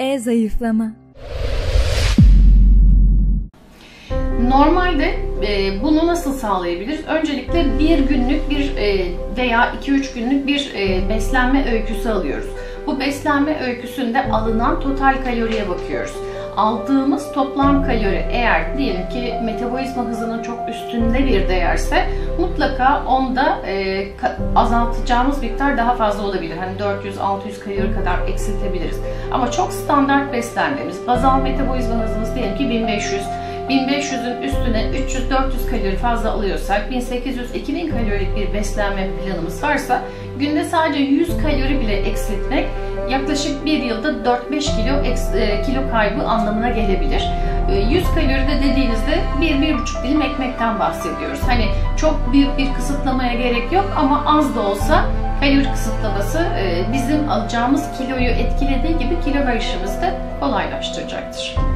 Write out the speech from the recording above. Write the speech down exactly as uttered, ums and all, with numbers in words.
E-zayıflama. Normalde e, bunu nasıl sağlayabiliriz? Öncelikle bir günlük bir e, veya iki üç günlük bir e, beslenme öyküsü alıyoruz. Bu beslenme öyküsünde alınan total kaloriye bakıyoruz. Aldığımız toplam kalori eğer diyelim ki metabolizma hızının çok üstünde bir değerse mutlaka onda e, azaltacağımız miktar daha fazla olabilir. Hani dört yüz altı yüz kalori kadar eksiltebiliriz. Ama çok standart beslenmemiz, bazal metabolizma hızımız diyelim ki bin beş yüz. bin beş yüz'ün üstüne üç yüz dört yüz kalori fazla alıyorsak, bin sekiz yüz iki bin kalorilik bir beslenme planımız varsa günde sadece yüz kalori bile eksiltmek yaklaşık bir yılda dört beş kilo kilo kaybı anlamına gelebilir. yüz kalori de dediğinizde bir bir buçuk dilim ekmekten bahsediyoruz. Hani çok büyük bir kısıtlamaya gerek yok ama az da olsa kalori kısıtlaması bizim alacağımız kiloyu etkilediği gibi kilo verişimizi de kolaylaştıracaktır.